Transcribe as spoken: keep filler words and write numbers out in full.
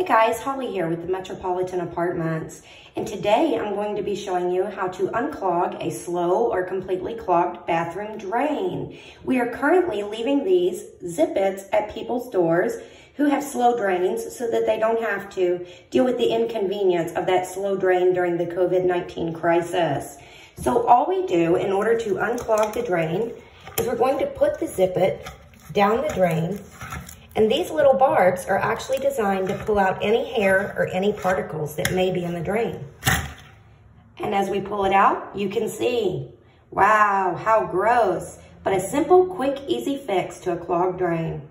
Hi guys, Holly here with the Metropolitan Apartments, and today I'm going to be showing you how to unclog a slow or completely clogged bathroom drain. We are currently leaving these zip-its at people's doors who have slow drains so that they don't have to deal with the inconvenience of that slow drain during the COVID nineteen crisis. So all we do in order to unclog the drain is we're going to put the zip-it down the drain. And these little barbs are actually designed to pull out any hair or any particles that may be in the drain. And as we pull it out, you can see, wow, how gross, but a simple, quick, easy fix to a clogged drain.